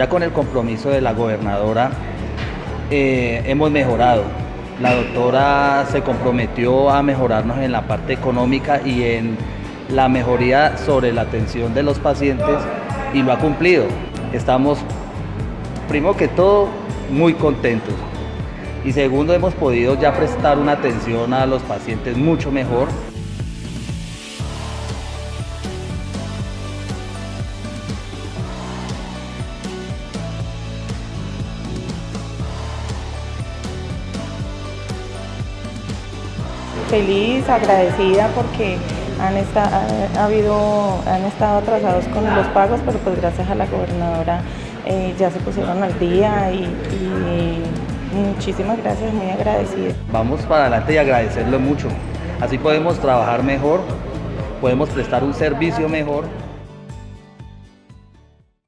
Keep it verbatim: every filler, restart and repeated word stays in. Ya con el compromiso de la gobernadora eh, hemos mejorado. La doctora se comprometió a mejorarnos en la parte económica y en la mejoría sobre la atención de los pacientes y lo ha cumplido. Estamos, primero que todo, muy contentos. Y segundo, hemos podido ya prestar una atención a los pacientes mucho mejor. Feliz, agradecida porque han, está, ha habido, han estado atrasados con los pagos, pero pues gracias a la gobernadora eh, ya se pusieron al día y, y muchísimas gracias, muy agradecida. Vamos para adelante y agradecerle mucho, así podemos trabajar mejor, podemos prestar un servicio mejor.